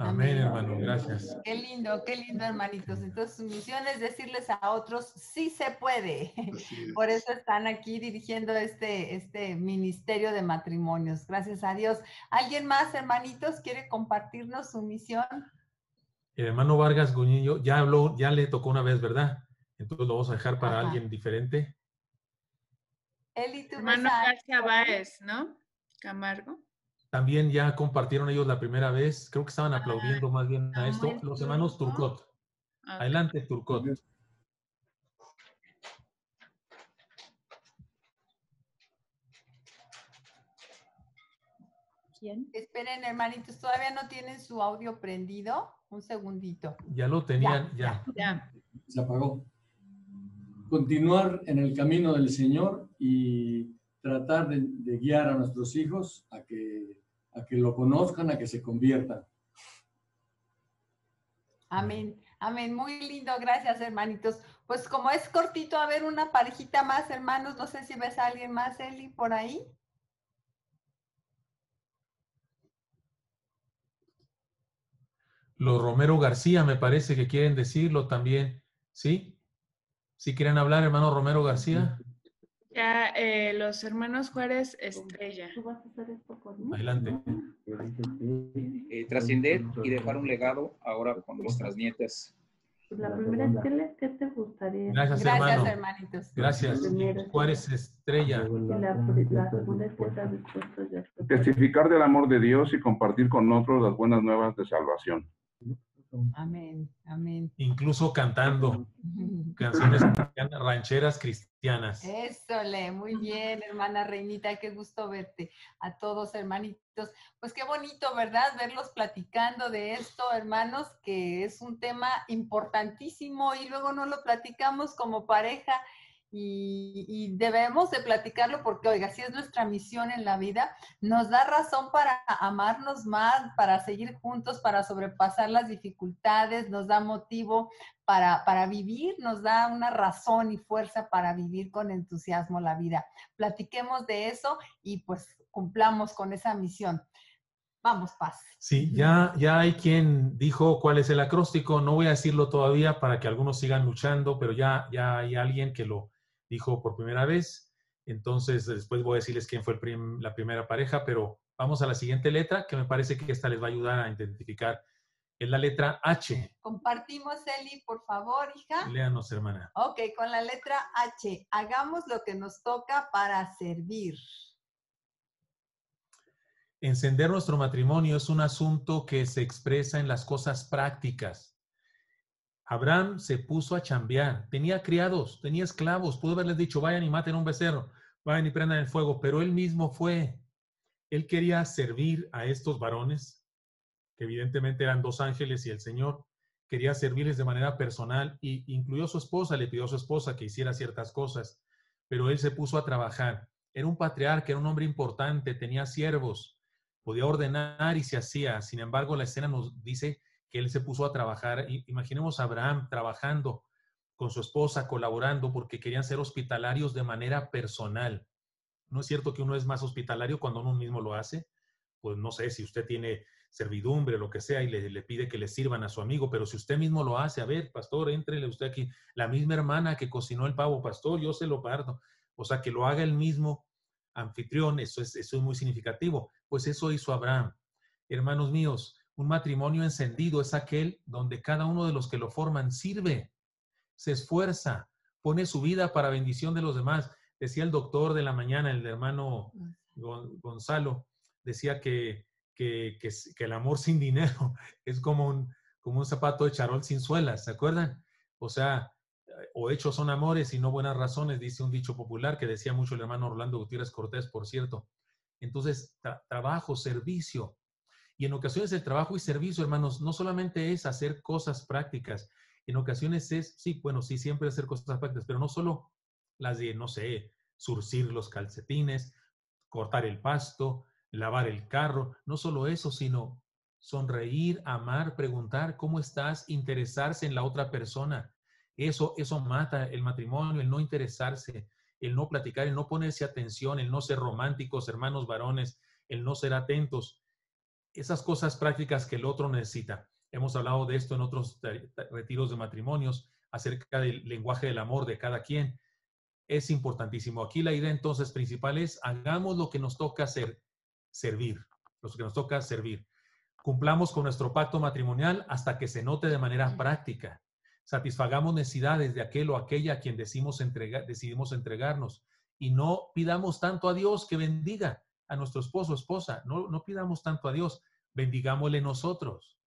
Amén, hermano. Gracias. Qué lindo, hermanitos. Entonces, su misión es decirles a otros, sí se puede. Es. Por eso están aquí dirigiendo este ministerio de matrimonios. Gracias a Dios. ¿Alguien más, hermanitos, quiere compartirnos su misión? El hermano Vargas Guñillo ya habló, ya le tocó una vez, ¿verdad? Entonces, lo vamos a dejar para alguien diferente. Eli, hermano García Báez, ¿no? Camargo. También ya compartieron ellos la primera vez. Creo que estaban aplaudiendo más bien a esto. Los hermanos Turcot. Adelante, Turcot. ¿Quién? Esperen, hermanitos. ¿Todavía no tienen su audio prendido? Un segundito. Ya lo tenían, ya. Se apagó. Continuar en el camino del Señor y tratar de guiar a nuestros hijos a que lo conozcan, a que se conviertan. Amén, amén. Muy lindo, gracias, hermanitos. Pues como es cortito, a ver, una parejita más, hermanos. No sé si ves a alguien más, Eli, por ahí. Los Romero García, me parece que quieren decirlo también, ¿sí? ¿Sí quieren hablar, hermano Romero García? Ya, los hermanos Juárez Estrella. ¿Tú vas a hacer esto conmigo? Adelante. Trascender y dejar un legado ahora con nuestras nietas. La primera es ¿qué te gustaría? Gracias, hermanitos. Gracias. Juárez Estrella. La segunda es que sabes esto. Testificar del amor de Dios y compartir con otros las buenas nuevas de salvación. Amén, amén. Incluso cantando canciones cristianas, rancheras cristianas. Ésole, muy bien, hermana Reinita, qué gusto verte. A todos, hermanitos. Pues qué bonito, ¿verdad? Verlos platicando de esto, hermanos, que es un tema importantísimo y luego no lo platicamos como pareja. Y debemos de platicarlo porque, oiga, si es nuestra misión en la vida, nos da razón para amarnos más, para seguir juntos, para sobrepasar las dificultades, nos da motivo para vivir, nos da una razón y fuerza para vivir con entusiasmo la vida. Platiquemos de eso y pues cumplamos con esa misión. Vamos, Paz. Sí, ya hay quien dijo cuál es el acróstico, no voy a decirlo todavía para que algunos sigan luchando, pero ya hay alguien que lo dijo por primera vez. Entonces, después voy a decirles quién fue la primera pareja, pero vamos a la siguiente letra, que me parece que esta les va a ayudar a identificar. Es la letra H. Compartimos, Eli, por favor, hija. Léanos, hermana. Ok, con la letra H. Hagamos lo que nos toca para servir. Encender nuestro matrimonio es un asunto que se expresa en las cosas prácticas. Abraham se puso a chambear. Tenía criados, tenía esclavos. Pudo haberles dicho, vayan y maten un becerro, vayan y prendan el fuego. Pero él mismo fue. Él quería servir a estos varones, que evidentemente eran dos ángeles y el Señor quería servirles de manera personal y incluyó a su esposa, le pidió a su esposa que hiciera ciertas cosas. Pero él se puso a trabajar. Era un patriarca, era un hombre importante, tenía siervos, podía ordenar y se hacía. Sin embargo, la escena nos dice que él se puso a trabajar. Imaginemos a Abraham trabajando con su esposa, colaborando, porque querían ser hospitalarios de manera personal. ¿No es cierto que uno es más hospitalario cuando uno mismo lo hace? Pues no sé, si usted tiene servidumbre, lo que sea, y le pide que le sirvan a su amigo, pero si usted mismo lo hace, a ver, pastor, éntrele usted aquí. La misma hermana que cocinó el pavo, pastor, yo se lo parto. O sea, que lo haga el mismo anfitrión, eso es muy significativo. Pues eso hizo Abraham. Hermanos míos, un matrimonio encendido es aquel donde cada uno de los que lo forman sirve. se esfuerza, pone su vida para bendición de los demás. Decía el doctor de la mañana, el hermano Gonzalo, decía que el amor sin dinero es como un zapato de charol sin suelas, ¿se acuerdan? O sea, o hechos son amores y no buenas razones, dice un dicho popular que decía mucho el hermano Orlando Gutiérrez Cortés, por cierto. Entonces, trabajo, servicio. Y en ocasiones el trabajo y servicio, hermanos, no solamente es hacer cosas prácticas. En ocasiones es, sí, bueno, sí, siempre hacer cosas prácticas, pero no solo las de, no sé, surcir los calcetines, cortar el pasto, lavar el carro. No solo eso, sino sonreír, amar, preguntar cómo estás, interesarse en la otra persona. Eso mata el matrimonio, el no interesarse, el no platicar, el no ponerse atención, el no ser románticos, hermanos varones, el no ser atentos. Esas cosas prácticas que el otro necesita. Hemos hablado de esto en otros retiros de matrimonios, acerca del lenguaje del amor de cada quien. Es importantísimo. Aquí la idea entonces principal es, hagamos lo que nos toca hacer, servir. Lo que nos toca servir. Cumplamos con nuestro pacto matrimonial hasta que se note de manera práctica. Satisfagamos necesidades de aquel o aquella a quien decidimos entregarnos. Y no pidamos tanto a Dios que bendiga a nuestro esposo o esposa. No pidamos tanto a Dios, bendigámosle nosotros.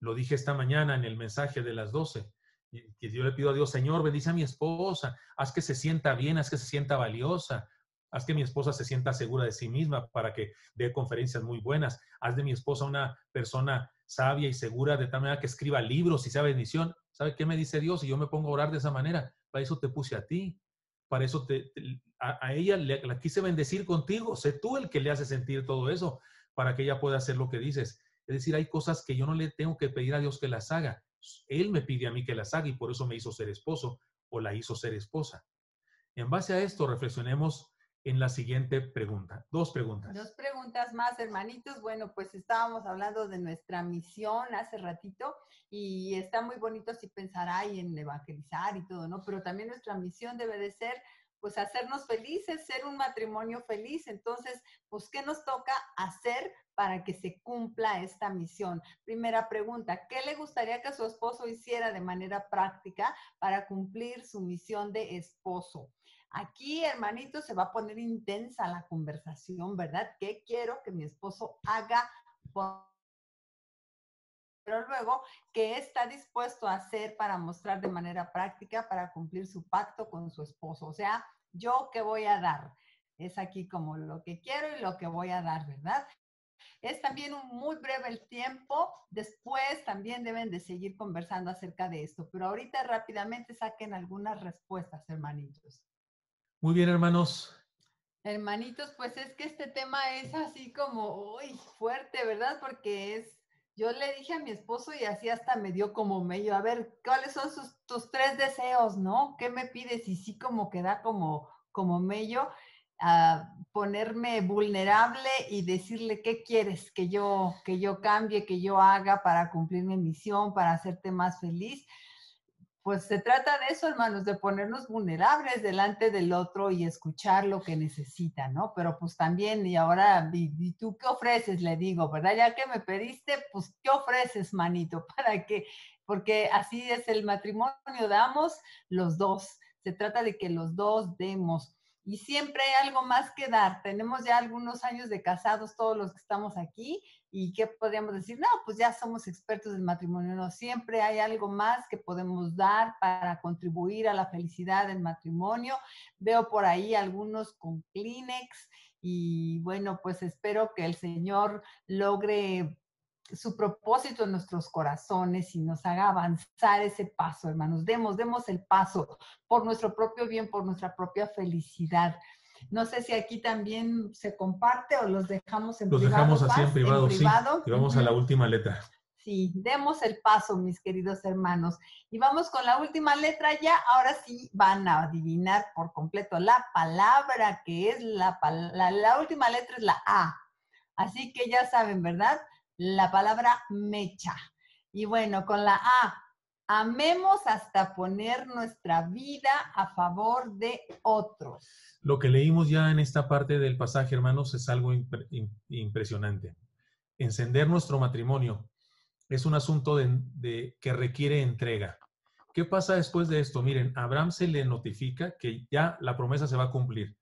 Lo dije esta mañana en el mensaje de las 12, que yo le pido a Dios, Señor, bendice a mi esposa, haz que se sienta bien, haz que se sienta valiosa, haz que mi esposa se sienta segura de sí misma para que dé conferencias muy buenas, haz de mi esposa una persona sabia y segura de tal manera que escriba libros y sea bendición. ¿Sabe qué me dice Dios? Y yo me pongo a orar de esa manera. Para eso te puse a ti. Para eso a ella la quise bendecir contigo. Sé tú el que le hace sentir todo eso para que ella pueda hacer lo que dices. Es decir, hay cosas que yo no le tengo que pedir a Dios que las haga. Él me pide a mí que las haga y por eso me hizo ser esposo o la hizo ser esposa. Y en base a esto reflexionemos en la siguiente pregunta. Dos preguntas. Dos preguntas más, hermanitos. Bueno, pues estábamos hablando de nuestra misión hace ratito y está muy bonito si pensar ahí en evangelizar y todo, ¿no? Pero también nuestra misión debe de ser, pues, hacernos felices, ser un matrimonio feliz. Entonces, pues, ¿qué nos toca hacer para que se cumpla esta misión? Primera pregunta, ¿qué le gustaría que su esposo hiciera de manera práctica para cumplir su misión de esposo? Aquí, hermanito, se va a poner intensa la conversación, ¿verdad? ¿Qué quiero que mi esposo haga? Pero luego, ¿qué está dispuesto a hacer para mostrar de manera práctica para cumplir su pacto con su esposo? O sea, ¿yo qué voy a dar? Es aquí como lo que quiero y lo que voy a dar, ¿verdad? Es también muy breve el tiempo. Después también deben de seguir conversando acerca de esto. Pero ahorita rápidamente saquen algunas respuestas, hermanitos. Muy bien, hermanos. Hermanitos, pues es que este tema es así como, uy, fuerte, ¿verdad? Porque es, yo le dije a mi esposo y así hasta me dio como medio, a ver, ¿cuáles son tus tres deseos, no? ¿Qué me pides? Y sí como que da como medio a ponerme vulnerable y decirle qué quieres que yo cambie, que yo haga para cumplir mi misión, para hacerte más feliz. Pues se trata de eso, hermanos, de ponernos vulnerables delante del otro y escuchar lo que necesita, ¿no? Pero pues también, y ahora, ¿y tú qué ofreces? Le digo, ¿verdad? Ya que me pediste, pues, ¿qué ofreces, manito? ¿Para qué? Porque así es el matrimonio, damos los dos. Se trata de que los dos demos. Y siempre hay algo más que dar. Tenemos ya algunos años de casados, todos los que estamos aquí. ¿Y qué podríamos decir? No, pues ya somos expertos del matrimonio. No, siempre hay algo más que podemos dar para contribuir a la felicidad del matrimonio. Veo por ahí algunos con Kleenex. Y bueno, pues espero que el Señor logre su propósito en nuestros corazones y nos haga avanzar ese paso, hermanos. Demos el paso por nuestro propio bien, por nuestra propia felicidad. No sé si aquí también se comparte o los dejamos en privado. Los dejamos así en privado, sí. Y vamos a la última letra. Sí, demos el paso, mis queridos hermanos. Y vamos con la última letra ya. Ahora sí van a adivinar por completo la palabra que es la última letra es la A. Así que ya saben, ¿verdad? La palabra mecha. Y bueno, con la A, amemos hasta poner nuestra vida a favor de otros. Lo que leímos ya en esta parte del pasaje, hermanos, es algo impresionante. Encender nuestro matrimonio es un asunto que requiere entrega, ¿Qué pasa después de esto? Miren, a Abraham se le notifica que ya la promesa se va a cumplir.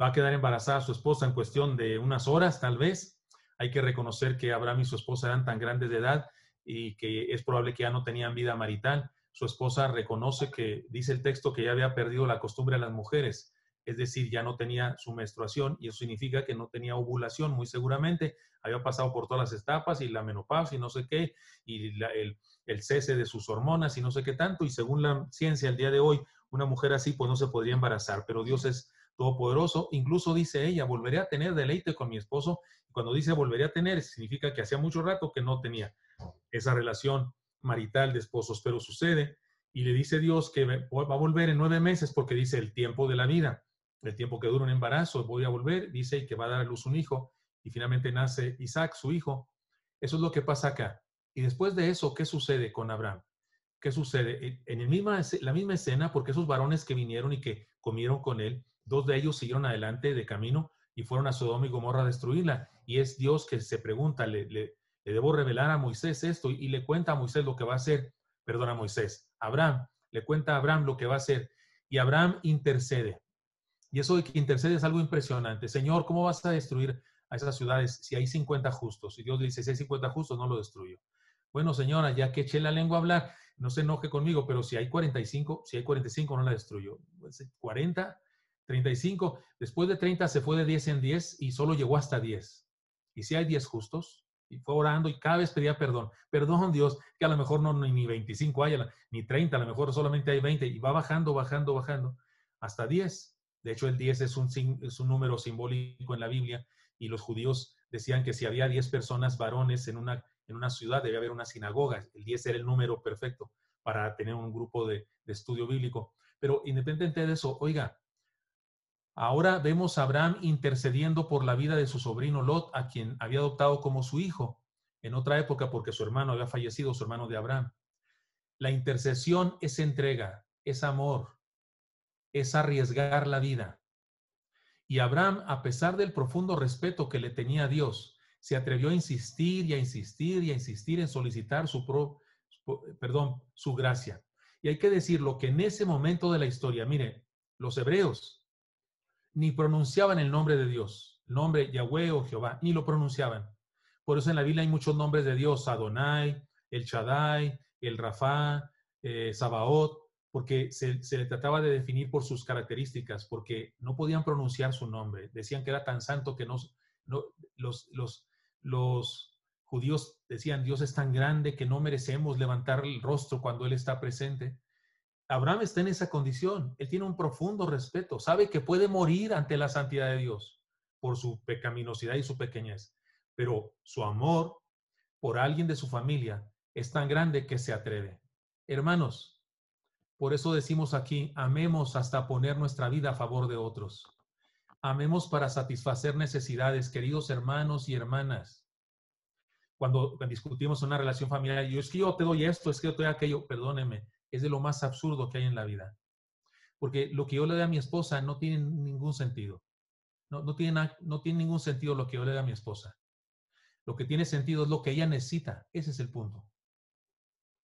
Va a quedar embarazada su esposa en cuestión de unas horas, tal vez. Hay que reconocer que Abraham y su esposa eran tan grandes de edad y que es probable que ya no tenían vida marital. Su esposa reconoce que, dice el texto, que ya había perdido la costumbre de las mujeres. Es decir, ya no tenía su menstruación y eso significa que no tenía ovulación, muy seguramente. Había pasado por todas las etapas y la menopausia y no sé qué, y el cese de sus hormonas y no sé qué tanto. Y según la ciencia, el día de hoy, una mujer así pues no se podría embarazar, pero Dios es todopoderoso. Incluso dice ella, volveré a tener deleite con mi esposo. Cuando dice volveré a tener, significa que hacía mucho rato que no tenía esa relación marital de esposos, pero sucede. Y le dice Dios que va a volver en 9 meses porque dice el tiempo de la vida. El tiempo que dura un embarazo, voy a volver, dice, y que va a dar a luz un hijo. Y finalmente nace Isaac, su hijo. Eso es lo que pasa acá. Y después de eso, ¿qué sucede con Abraham? ¿Qué sucede? En la misma escena, porque esos varones que vinieron y que comieron con él, 2 de ellos siguieron adelante de camino y fueron a Sodoma y Gomorra a destruirla. Y es Dios que se pregunta, ¿le debo revelar a Moisés esto? Y le cuenta a Moisés lo que va a hacer. Perdón, a Moisés. Abraham. Le cuenta a Abraham lo que va a hacer. Y Abraham intercede. Y eso de que intercede es algo impresionante. Señor, ¿cómo vas a destruir a esas ciudades si hay 50 justos? Y Dios le dice, si hay 50 justos, no lo destruyo. Bueno, señora, ya que eché la lengua a hablar, no se enoje conmigo, pero si hay 45, no la destruyo. 40, 35, después de 30 se fue de 10 en 10 y solo llegó hasta 10. Y si hay 10 justos, y fue orando y cada vez pedía perdón. Perdón, Dios, que a lo mejor no ni 25 hay, ni 30, a lo mejor solamente hay 20. Y va bajando, hasta 10. De hecho, el 10 es un número simbólico en la Biblia y los judíos decían que si había 10 personas varones en una ciudad, debía haber una sinagoga. El 10 era el número perfecto para tener un grupo de estudio bíblico. Pero independientemente de eso, oiga, ahora vemos a Abraham intercediendo por la vida de su sobrino Lot, a quien había adoptado como su hijo en otra época porque su hermano había fallecido, su hermano de Abraham. La intercesión es entrega, es amor. Es arriesgar la vida. Y Abraham, a pesar del profundo respeto que le tenía a Dios, se atrevió a insistir y a insistir y a insistir en solicitar su gracia. Y hay que decirlo que en ese momento de la historia, mire, los hebreos ni pronunciaban el nombre de Dios, el nombre Yahweh o Jehová, ni lo pronunciaban. Por eso en la Biblia hay muchos nombres de Dios, Adonai, El Shaddai, El Rafa, Sabaoth, porque se le trataba de definir por sus características, porque no podían pronunciar su nombre. Decían que era tan santo que los judíos decían, Dios es tan grande que no merecemos levantar el rostro cuando Él está presente. Abraham está en esa condición. Él tiene un profundo respeto. Sabe que puede morir ante la santidad de Dios por su pecaminosidad y su pequeñez. Pero su amor por alguien de su familia es tan grande que se atreve. Hermanos, por eso decimos aquí, amemos hasta poner nuestra vida a favor de otros. Amemos para satisfacer necesidades, queridos hermanos y hermanas. Cuando discutimos una relación familiar, yo es que yo te doy esto, es que yo te doy aquello, perdóneme, es de lo más absurdo que hay en la vida. Porque lo que yo le doy a mi esposa no tiene ningún sentido. No tiene ningún sentido lo que yo le doy a mi esposa. Lo que tiene sentido es lo que ella necesita. Ese es el punto.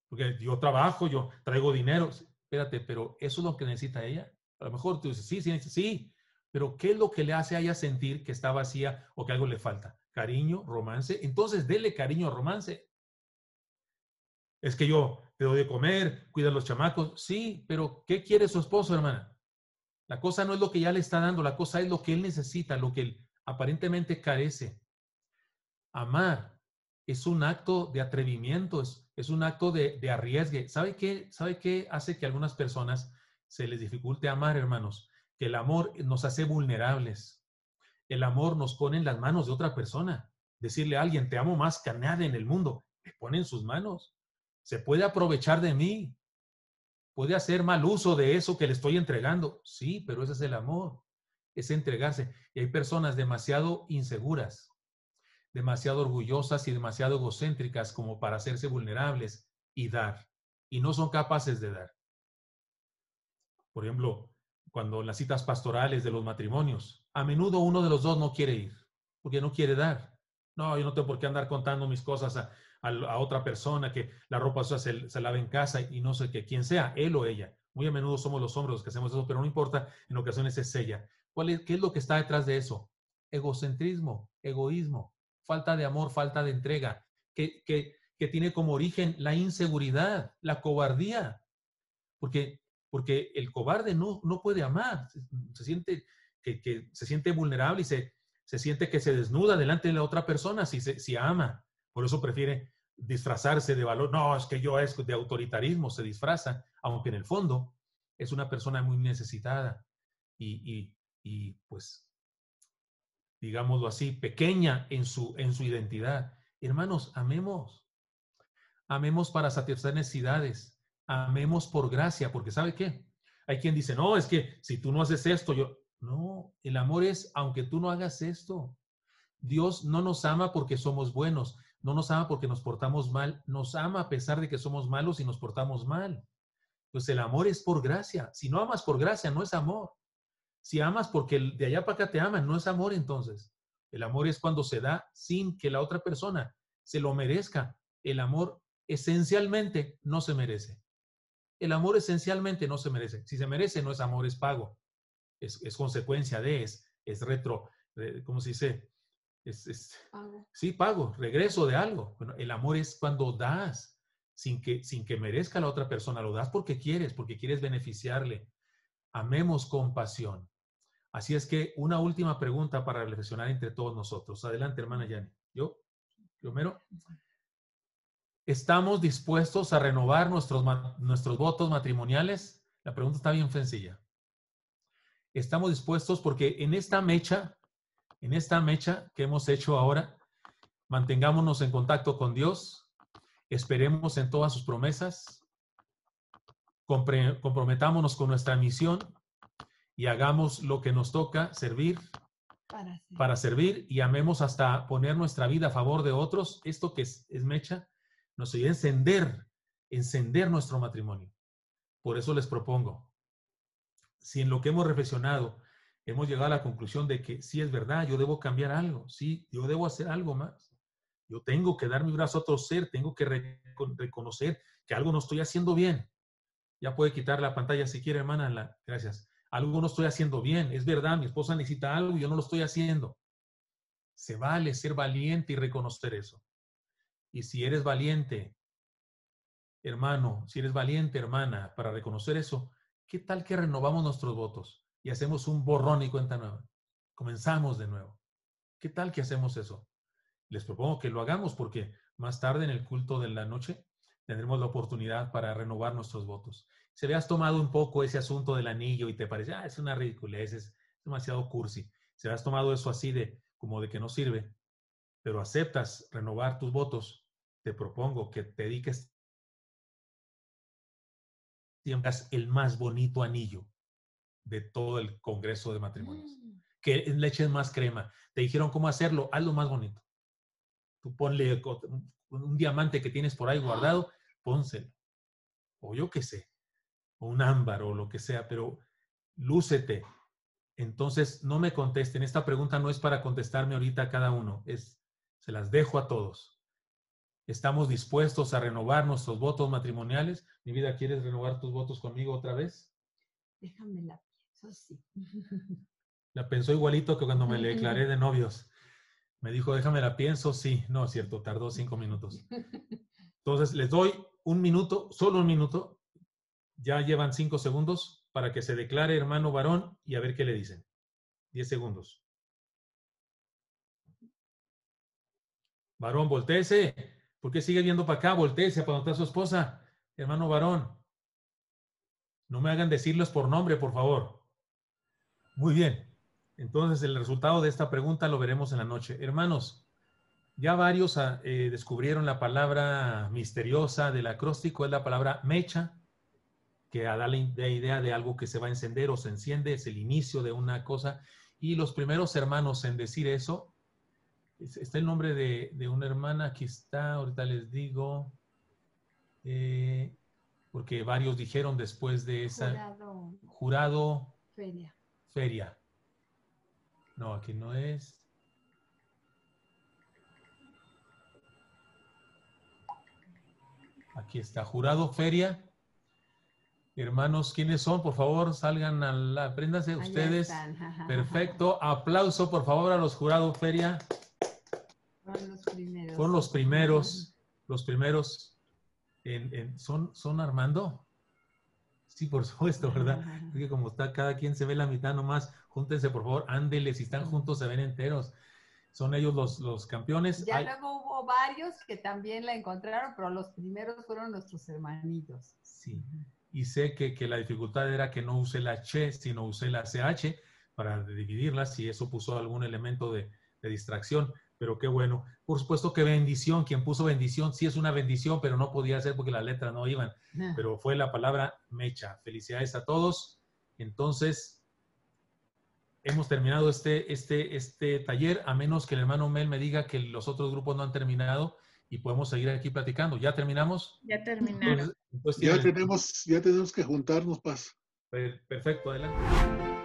Porque yo trabajo, yo traigo dinero. Espérate, pero ¿eso es lo que necesita ella? A lo mejor tú dices, sí, pero ¿qué es lo que le hace a ella sentir que está vacía o que algo le falta? ¿Cariño? ¿Romance? Entonces, dele cariño, romance. Es que yo te doy de comer, cuida a los chamacos. Sí, pero ¿qué quiere su esposo, hermana? La cosa no es lo que ya le está dando, la cosa es lo que él necesita, lo que él aparentemente carece. Amar es un acto de atrevimiento, es un acto de arriesgue. ¿Sabe qué hace que a algunas personas se les dificulte amar, hermanos? Que el amor nos hace vulnerables. El amor nos pone en las manos de otra persona. Decirle a alguien, te amo más que a nadie en el mundo. Me pone en sus manos. Se puede aprovechar de mí. Puede hacer mal uso de eso que le estoy entregando. Sí, pero ese es el amor. Es entregarse. Y hay personas demasiado inseguras, demasiado orgullosas y demasiado egocéntricas como para hacerse vulnerables y dar. Y no son capaces de dar. Por ejemplo, cuando en las citas pastorales de los matrimonios, a menudo uno de los dos no quiere ir, porque no quiere dar. No, yo no tengo por qué andar contando mis cosas a otra persona, que la ropa sucia se lava en casa y no sé qué, quien sea, él o ella. Muy a menudo somos los hombres los que hacemos eso, pero no importa, en ocasiones es ella. ¿Qué es lo que está detrás de eso? Egocentrismo, egoísmo, falta de amor, falta de entrega, que tiene como origen la inseguridad, la cobardía. Porque el cobarde no puede amar, se siente vulnerable y se siente que se desnuda delante de la otra persona si ama. Por eso prefiere disfrazarse de valor. No, es que yo es de autoritarismo, se disfraza, aunque en el fondo es una persona muy necesitada y pues, digámoslo así, pequeña en su identidad. Hermanos, amemos. Amemos para satisfacer necesidades. Amemos por gracia, porque ¿sabe qué? Hay quien dice, no, es que si tú no haces esto, yo... No, el amor es, aunque tú no hagas esto, Dios no nos ama porque somos buenos, no nos ama porque nos portamos mal, nos ama a pesar de que somos malos y nos portamos mal. Pues el amor es por gracia. Si no amas por gracia, no es amor. Si amas porque de allá para acá te aman, no es amor entonces. El amor es cuando se da sin que la otra persona se lo merezca. El amor esencialmente no se merece. El amor esencialmente no se merece. Si se merece, no es amor, es pago. Es consecuencia de, es retro, ¿cómo se dice? Sí, pago, regreso de algo. Bueno, el amor es cuando das, sin que merezca la otra persona, lo das porque quieres beneficiarle. Amemos con pasión. Así es que una última pregunta para reflexionar entre todos nosotros. Adelante, hermana Yani. Yo mero. ¿Estamos dispuestos a renovar nuestros votos matrimoniales? La pregunta está bien sencilla. Estamos dispuestos porque en esta mecha que hemos hecho ahora, mantengámonos en contacto con Dios, esperemos en todas sus promesas, comprometámonos con nuestra misión y hagamos lo que nos toca servir, para servir y amemos hasta poner nuestra vida a favor de otros. Esto que es mecha nos ayuda a encender nuestro matrimonio. Por eso les propongo. Si en lo que hemos reflexionado hemos llegado a la conclusión de que sí es verdad, yo debo cambiar algo, sí, yo debo hacer algo más, yo tengo que dar mi brazo a torcer, tengo que reconocer que algo no estoy haciendo bien. Ya puede quitar la pantalla si quiere, hermana. Gracias. Algo no estoy haciendo bien, es verdad, mi esposa necesita algo y yo no lo estoy haciendo. Se vale ser valiente y reconocer eso. Y si eres valiente, hermano, si eres valiente, hermana, para reconocer eso, ¿qué tal que renovamos nuestros votos y hacemos un borrón y cuenta nueva? Comenzamos de nuevo. ¿Qué tal que hacemos eso? Les propongo que lo hagamos porque más tarde en el culto de la noche tendremos la oportunidad para renovar nuestros votos. Si habías tomado un poco ese asunto del anillo y te parece, es una ridiculez, es demasiado cursi. Si habías tomado eso así como de que no sirve, pero aceptas renovar tus votos, te propongo que te dediques el más bonito anillo de todo el congreso de matrimonios. Que le echen más crema. Te dijeron cómo hacerlo, hazlo más bonito. Tú ponle un diamante que tienes por ahí guardado, pónselo. O yo qué sé, o un ámbar o lo que sea, pero lúcete. Entonces, no me contesten. Esta pregunta no es para contestarme ahorita a cada uno. Se las dejo a todos. ¿Estamos dispuestos a renovar nuestros votos matrimoniales? Mi vida, ¿quieres renovar tus votos conmigo otra vez? Déjame la pienso, sí. La pensó igualito que cuando me le declaré de novios. Me dijo, déjame la pienso, sí. No, es cierto, tardó 5 minutos. Entonces, les doy un minuto, solo un minuto. Ya llevan 5 segundos para que se declare hermano varón y a ver qué le dicen. 10 segundos. Varón, voltéese. ¿Por qué sigue viendo para acá? Voltéese para donde está su esposa. Hermano varón. No me hagan decirlos por nombre, por favor. Muy bien. Entonces, el resultado de esta pregunta lo veremos en la noche. Hermanos, ya varios descubrieron la palabra misteriosa del acróstico. Es la palabra mecha, que da la idea de algo que se va a encender o se enciende. Es el inicio de una cosa. Y los primeros hermanos en decir eso, está el nombre de una hermana que está, ahorita les digo, porque varios dijeron después de esa. Jurado. Feria. No, aquí no es. Aquí está, jurado, feria. Hermanos, ¿quiénes son? Por favor, salgan a la... Préndanse ustedes. Perfecto. Aplauso, por favor, a los jurados, feria. Fueron los primeros. Fueron los primeros. Los primeros. ¿Son Armando? Sí, por supuesto, ¿verdad? Es que como está, cada quien se ve la mitad nomás. Júntense, por favor, ándele. Si están juntos, se ven enteros. Son ellos los campeones. Ya luego hubo varios que también la encontraron, pero los primeros fueron nuestros hermanitos. Sí. Y sé que la dificultad era que no usé la CH, sino usé la CH para dividirlas y eso puso algún elemento de distracción. Pero qué bueno. Por supuesto que bendición, quien puso bendición, sí es una bendición, pero no podía ser porque las letras no iban. No. Pero fue la palabra mecha. Felicidades a todos. Entonces, hemos terminado este taller, a menos que el hermano Mel me diga que los otros grupos no han terminado. Y podemos seguir aquí platicando. ¿Ya terminamos? Ya terminaron. Entonces, ya tenemos que juntarnos, Paz. Perfecto, adelante.